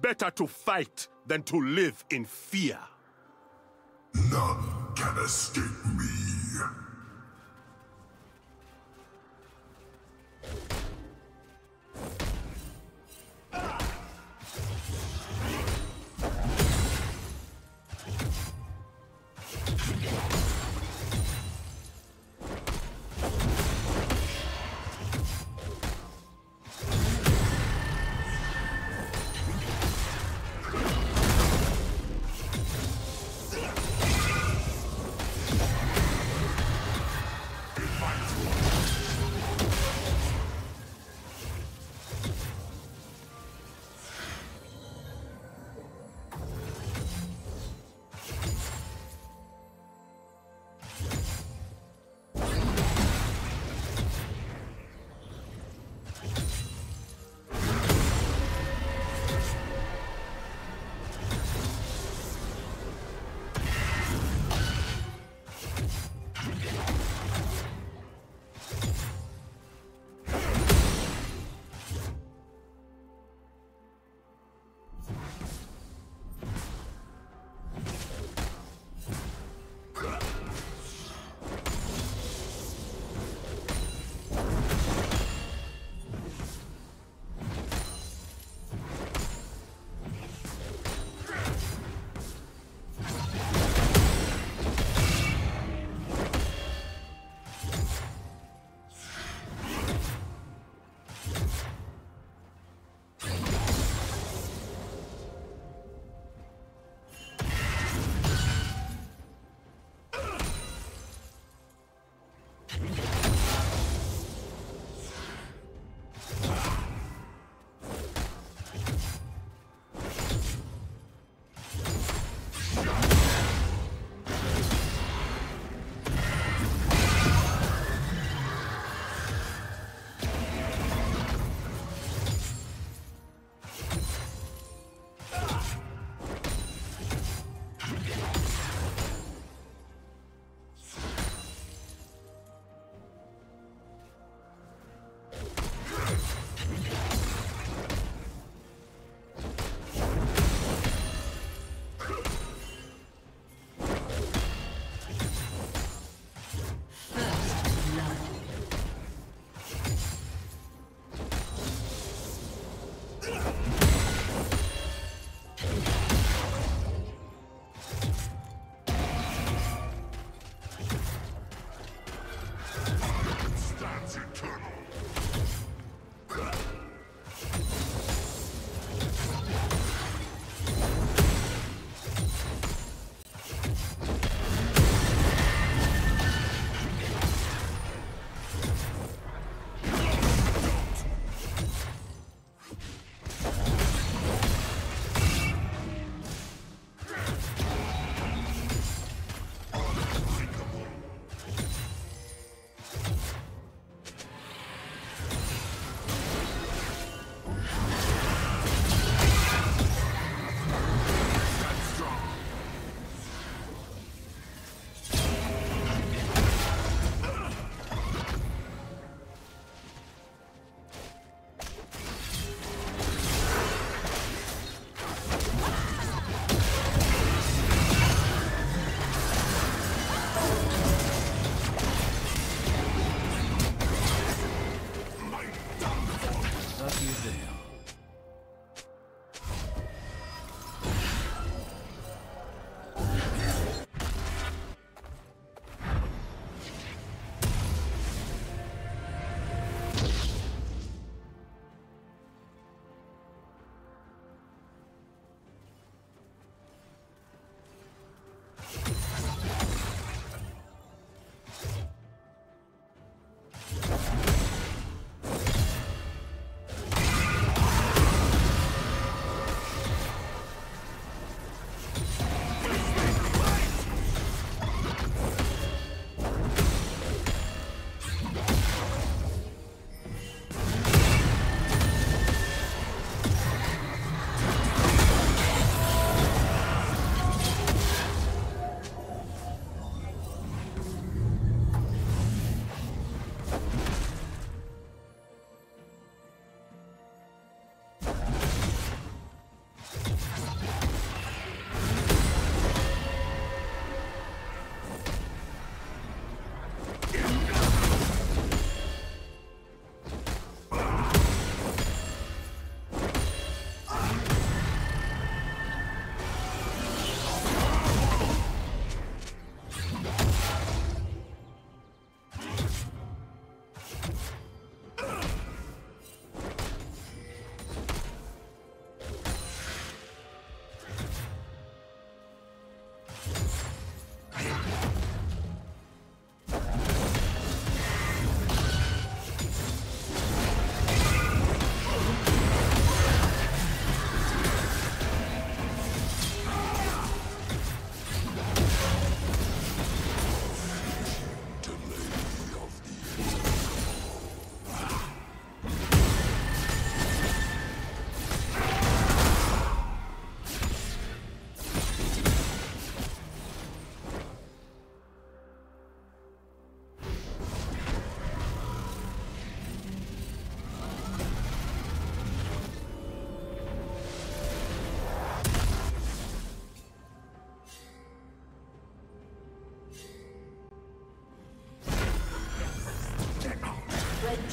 Better to fight than to live in fear. None can escape me.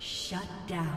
Shut down.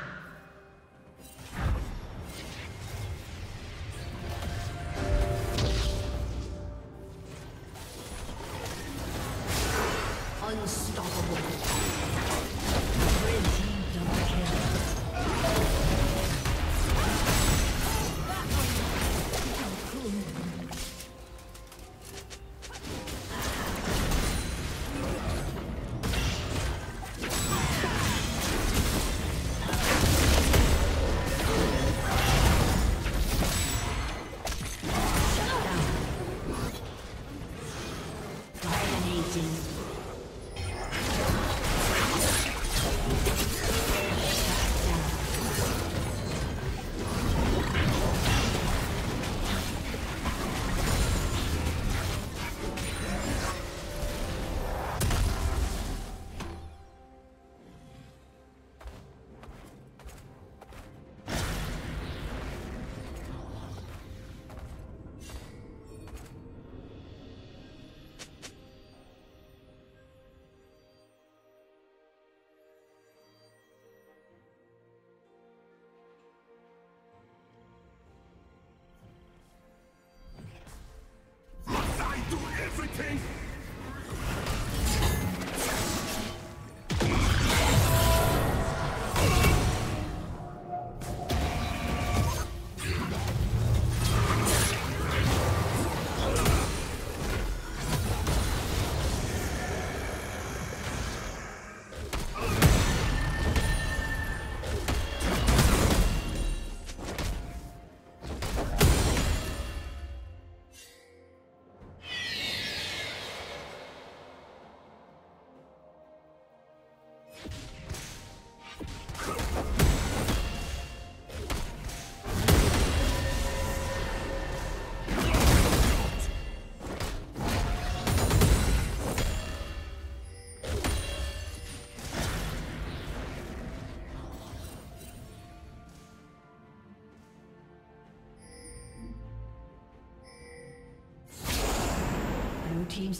Team's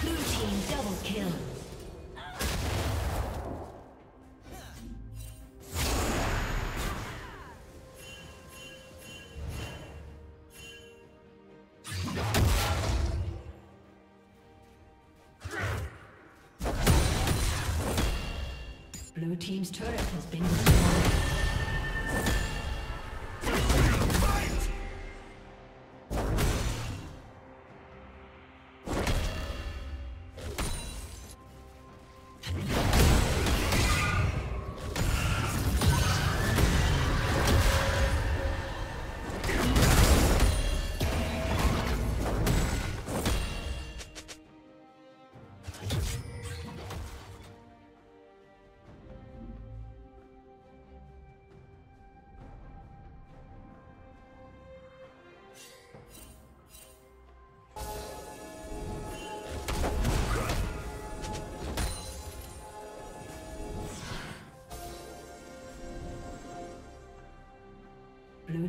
Blue team double kill. Blue team's turret has been destroyed. Blue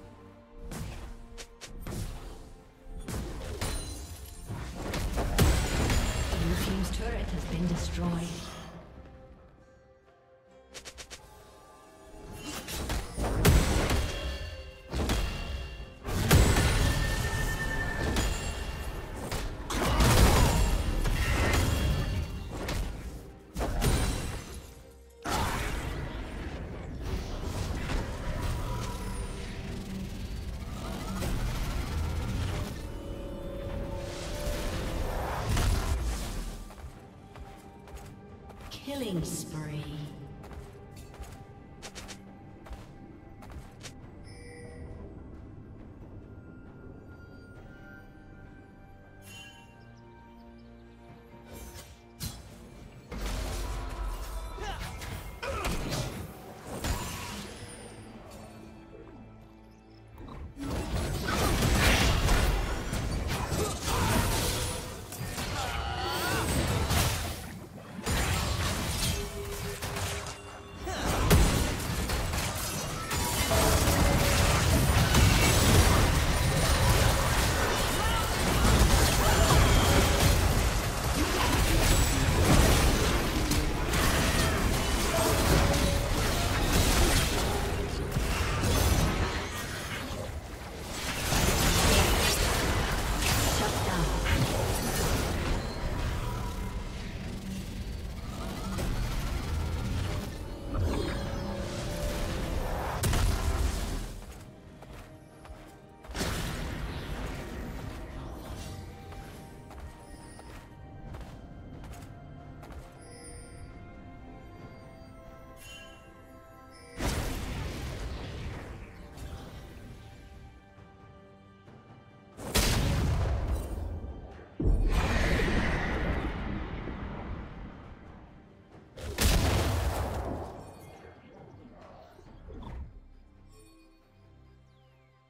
Blue team's turret has been destroyed. Killing spree.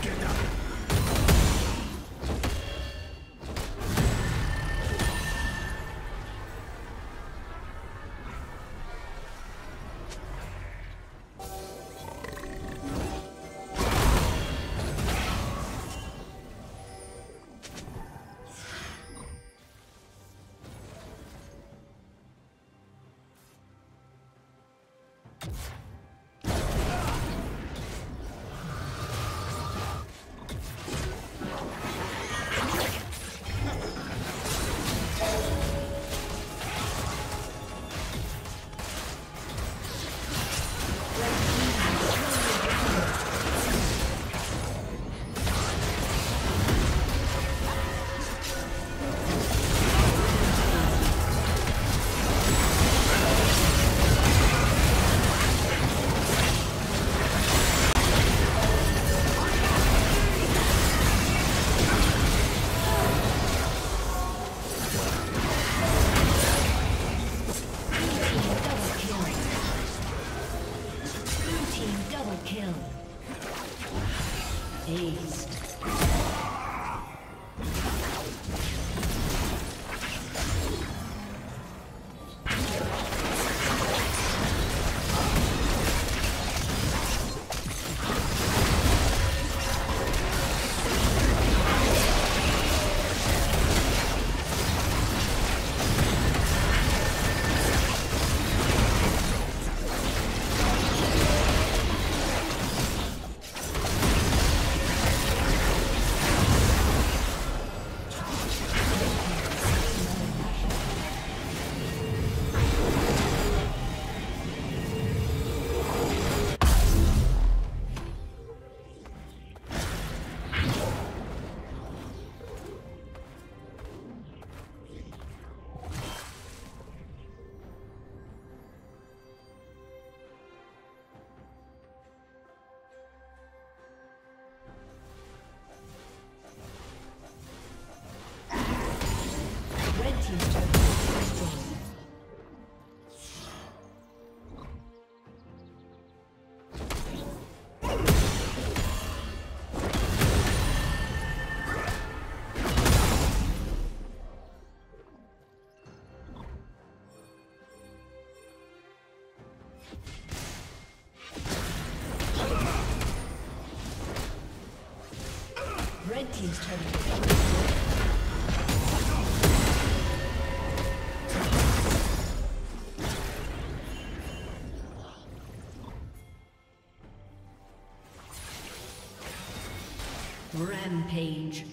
Get up. Red team's turret has been destroyed. Rampage.